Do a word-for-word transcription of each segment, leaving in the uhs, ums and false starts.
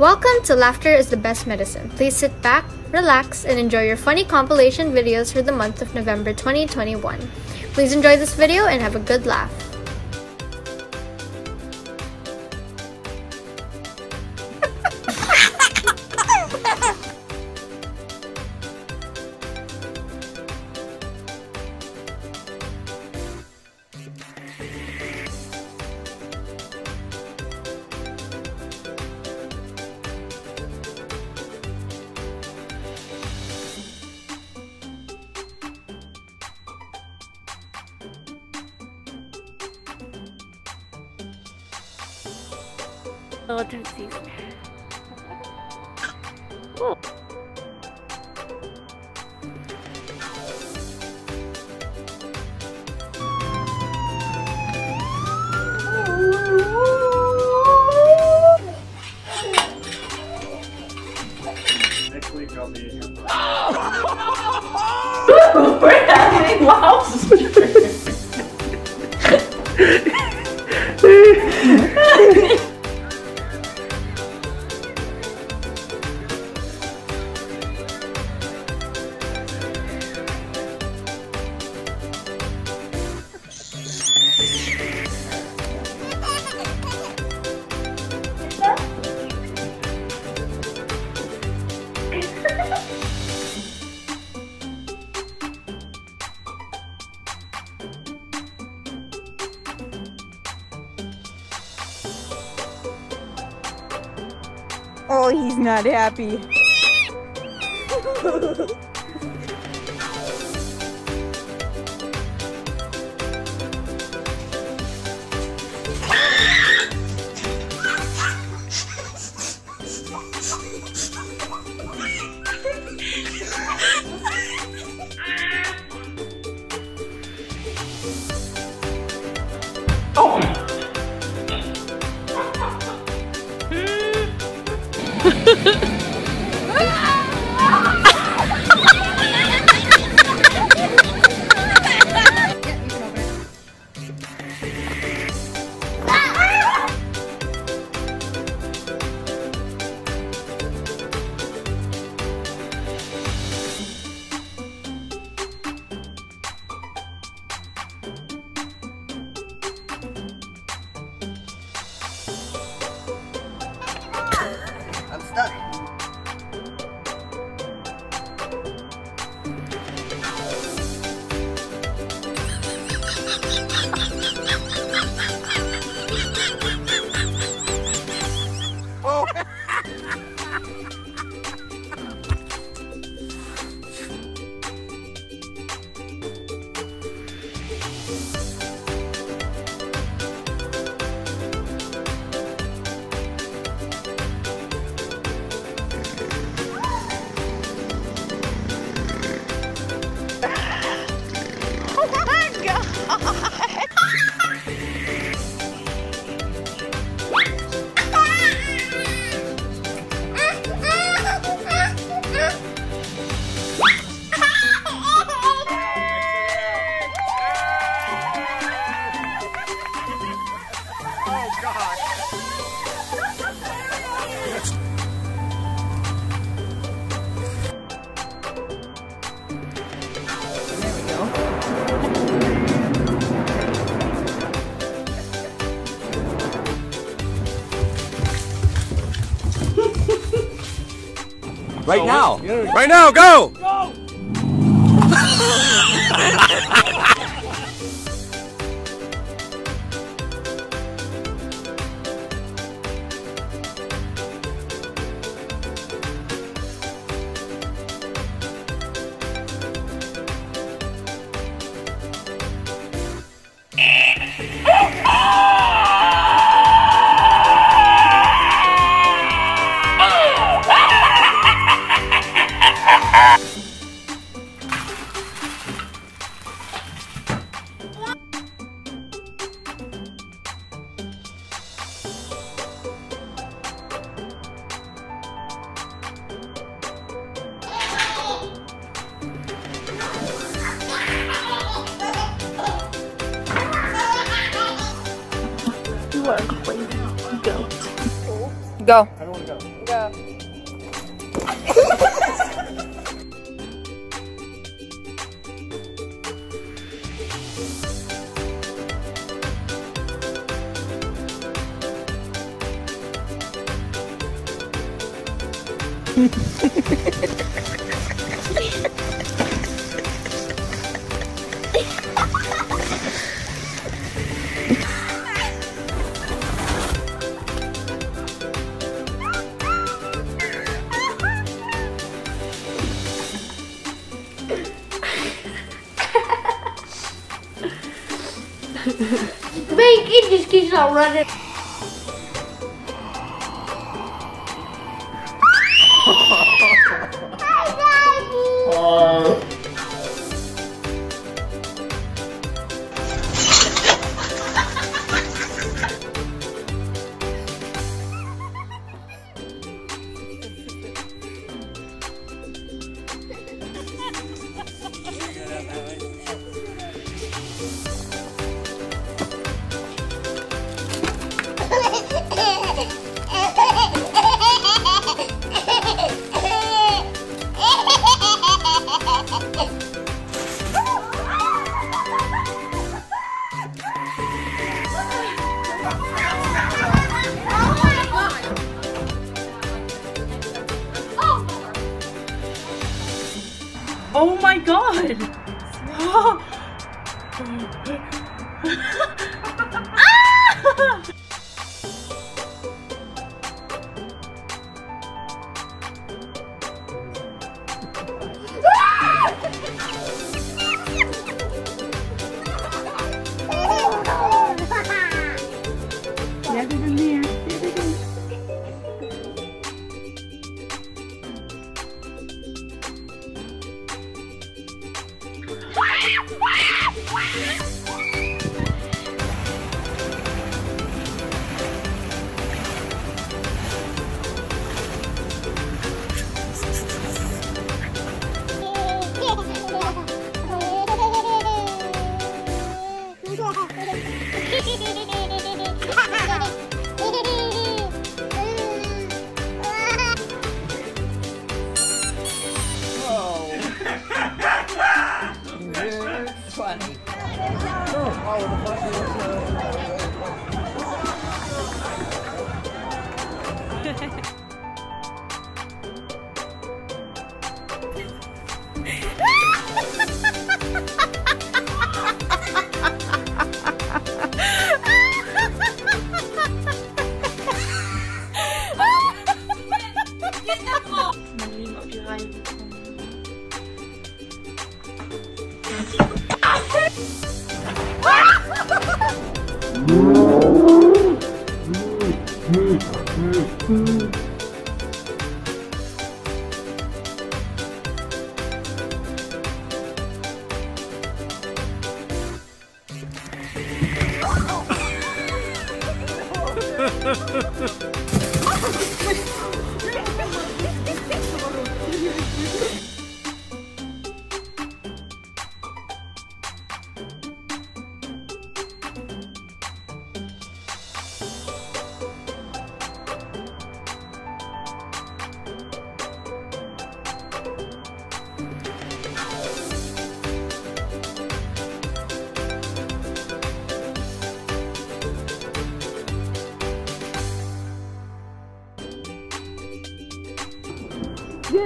Welcome to Laughter is the Best Medicine. Please sit back, relax, and enjoy your funny compilation videos for the month of November twenty twenty-one. Please enjoy this video and have a good laugh. Oh, oh. Next week I'll be in your house. We're not getting lost. Oh, he's not happy. Oh! Right now! Right now, go! Go! Go. Go. I don't want to go. Go. Big, it just keeps on running. Oh my god! Ah! Funny. Oh, the fuck is Get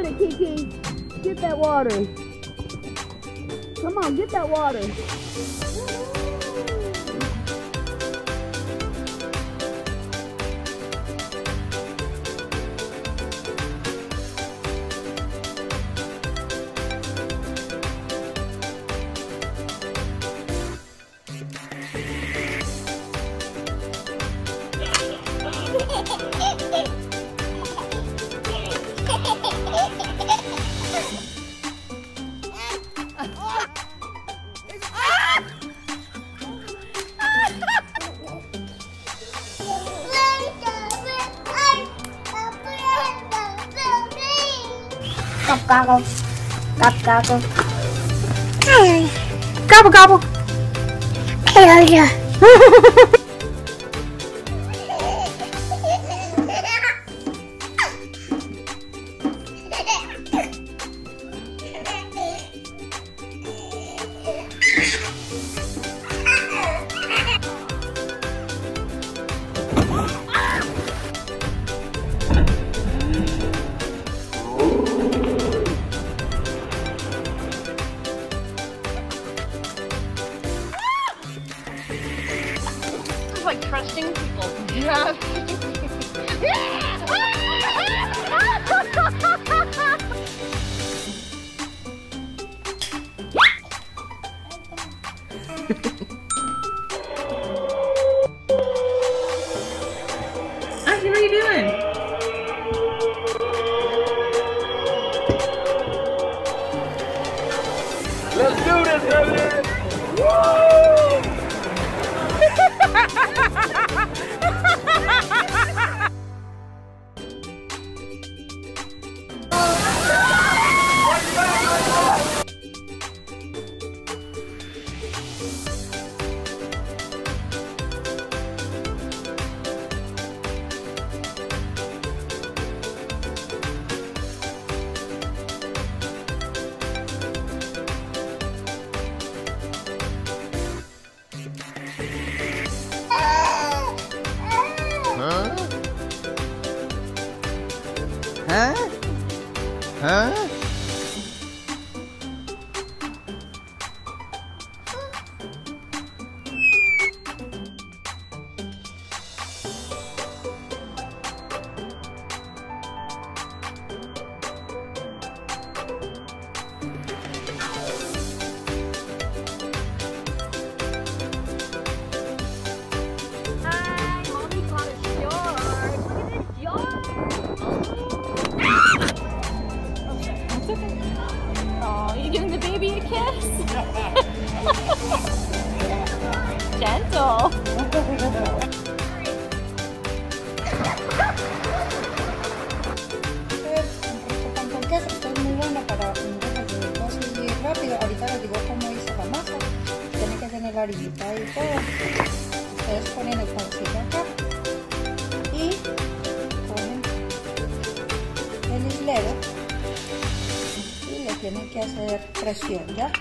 it, Kiki. Get that water. Come on, get that water. Gobble, gobble, gobble, gobble. Gobble. like trusting people. Yeah. Ashley, what are you doing? Let's do this, brother! Woo! Huh? Huh? Giving the baby a kiss. Gentle. Estoy muy buena para muy rápido. Ahorita les digo cómo hice la masa. Tiene que tener la orillita y todo. Ustedes ponen el pancito acá y ponen el hislero. Tienen que hacer presión, ¿ya?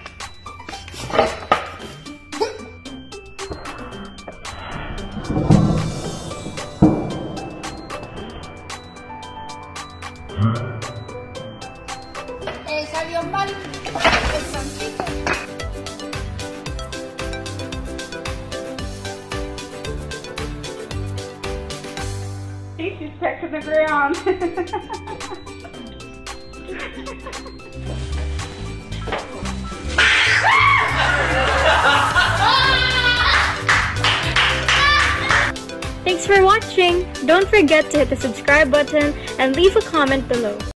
Eh, salió mal el pancito. See, she's back to the ground. Thanks for watching! Don't forget to hit the subscribe button and leave a comment below.